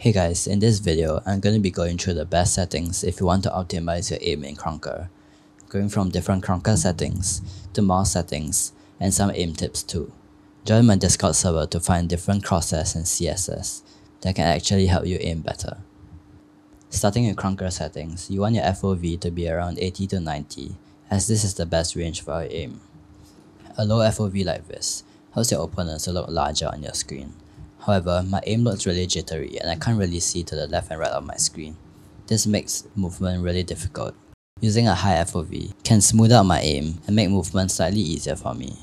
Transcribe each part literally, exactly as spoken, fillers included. Hey guys, in this video, I'm going to be going through the best settings if you want to optimize your aim in Krunker, going from different Krunker settings to mouse settings and some aim tips too. Join my Discord server to find different crosshairs and C S S that can actually help you aim better. Starting with Krunker settings, you want your F O V to be around eighty to ninety, as this is the best range for our aim. A low F O V like this helps your opponents to look larger on your screen. However, my aim looks really jittery and I can't really see to the left and right of my screen. This makes movement really difficult. Using a high F O V can smooth out my aim and make movement slightly easier for me.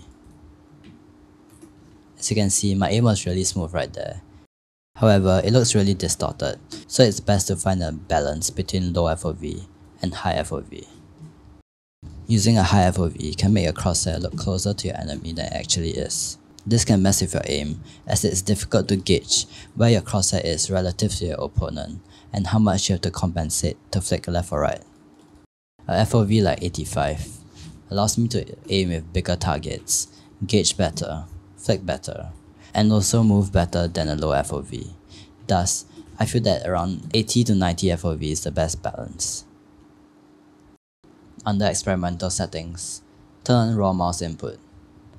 As you can see, my aim was really smooth right there. However, it looks really distorted, so it's best to find a balance between low F O V and high F O V. Using a high F O V can make your crosshair look closer to your enemy than it actually is. This can mess with your aim, as it's difficult to gauge where your crosshair is relative to your opponent and how much you have to compensate to flick left or right. A F O V like eighty-five allows me to aim with bigger targets, gauge better, flick better, and also move better than a low F O V. Thus, I feel that around eighty to ninety F O V is the best balance. Under experimental settings, turn on raw mouse input.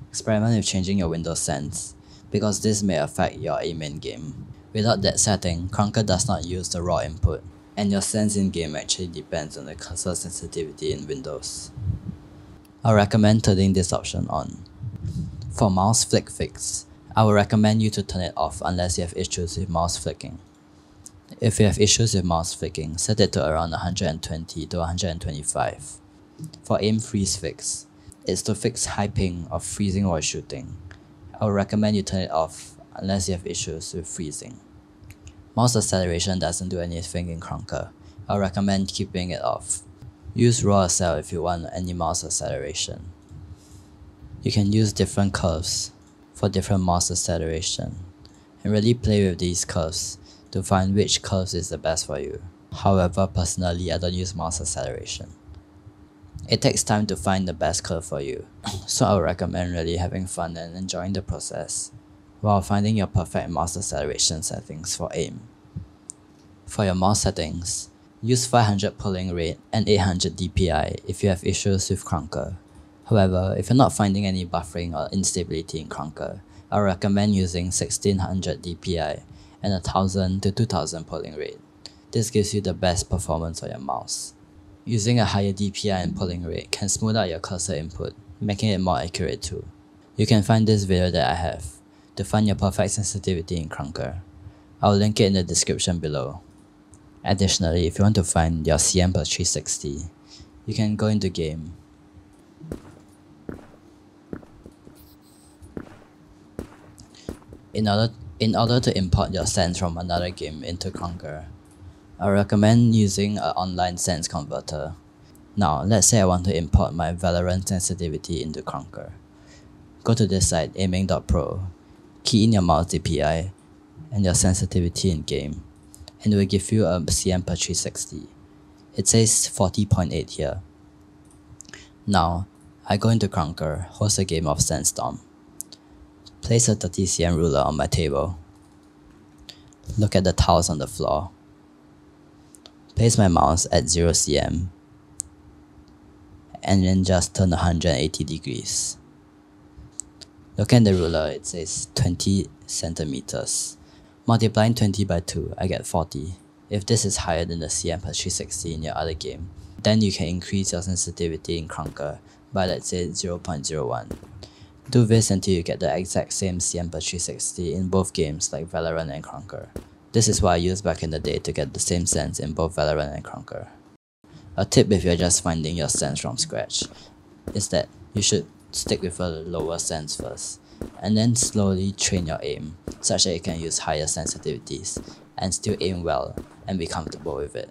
Experiment with changing your window sense, because this may affect your aim in-game. Without that setting, Krunker does not use the raw input, and your sense in-game actually depends on the cursor sensitivity in Windows. I recommend turning this option on. For mouse flick fix, I would recommend you to turn it off unless you have issues with mouse flicking. If you have issues with mouse flicking, set it to around one hundred twenty to one hundred twenty-five. For aim freeze fix, it's to fix high ping of freezing while shooting. I would recommend you turn it off unless you have issues with freezing. Mouse acceleration doesn't do anything in Krunker. I would recommend keeping it off. Use raw accel if you want any mouse acceleration. You can use different curves for different mouse acceleration and really play with these curves to find which curves is the best for you. However, personally, I don't use mouse acceleration. It takes time to find the best curve for you, so I would recommend really having fun and enjoying the process while finding your perfect mouse acceleration settings for aim. For your mouse settings, use five hundred polling rate and eight hundred D P I if you have issues with Krunker. However, if you're not finding any buffering or instability in Krunker, I would recommend using sixteen hundred D P I and one thousand to two thousand polling rate. This gives you the best performance for your mouse. Using a higher D P I and polling rate can smooth out your cursor input, making it more accurate too. You can find this video that I have to find your perfect sensitivity in Krunker. I'll link it in the description below. Additionally, if you want to find your C M per three sixty, you can go into game, in order in order to import your sense from another game into Krunker. I recommend using an online sense converter. Now, let's say I want to import my Valorant sensitivity into Krunker. Go to this site, aiming dot pro, key in your mouse D P I and your sensitivity in game, and it will give you a C M per three sixty. It says forty point eight here. Now, I go into Krunker, host a game of Sandstorm. Place a thirty centimeter ruler on my table. Look at the tiles on the floor. Place my mouse at zero centimeters and then just turn one hundred eighty degrees. Look at the ruler, it says twenty centimeters. Multiplying twenty by two, I get forty. If this is higher than the C M per three sixty in your other game, then you can increase your sensitivity in Krunker by, let's say, zero point zero one. Do this until you get the exact same C M per three sixty in both games like Valorant and Krunker. This is what I used back in the day to get the same sense in both Valorant and Krunker. A tip if you're just finding your sense from scratch is that you should stick with a lower sense first, and then slowly train your aim such that you can use higher sensitivities and still aim well and be comfortable with it.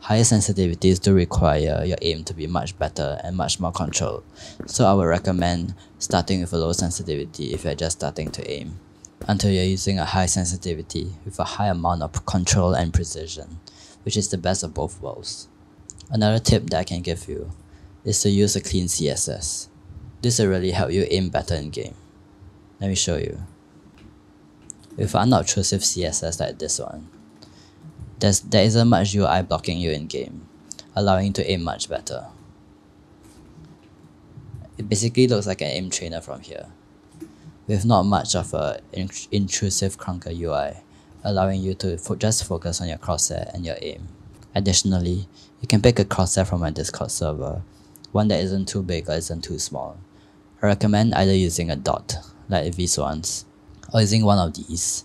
Higher sensitivities do require your aim to be much better and much more controlled, so I would recommend starting with a low sensitivity if you're just starting to aim, until you're using a high sensitivity with a high amount of control and precision, which is the best of both worlds. Another tip that I can give you is to use a clean C S S. This will really help you aim better in game. Let me show you. With an unobtrusive C S S like this one, There's, there isn't much U I blocking you in game, allowing you to aim much better. It basically looks like an aim trainer from here, with not much of an intrusive Krunker U I, allowing you to fo just focus on your crosshair and your aim. Additionally, you can pick a crosshair from my Discord server, one that isn't too big or isn't too small. I recommend either using a dot, like these ones, or using one of these,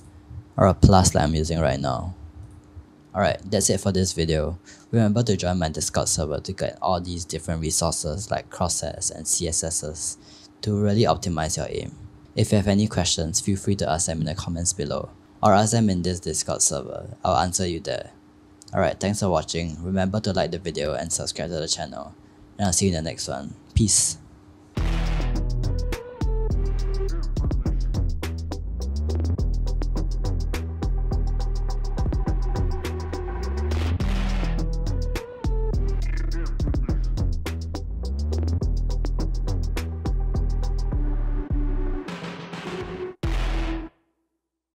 or a plus like I'm using right now. Alright, that's it for this video. Remember to join my Discord server to get all these different resources like crosshairs and C S Ss to really optimize your aim. If you have any questions, feel free to ask them in the comments below, or ask them in this Discord server. I'll answer you there. Alright, thanks for watching. Remember to like the video and subscribe to the channel. And I'll see you in the next one. Peace.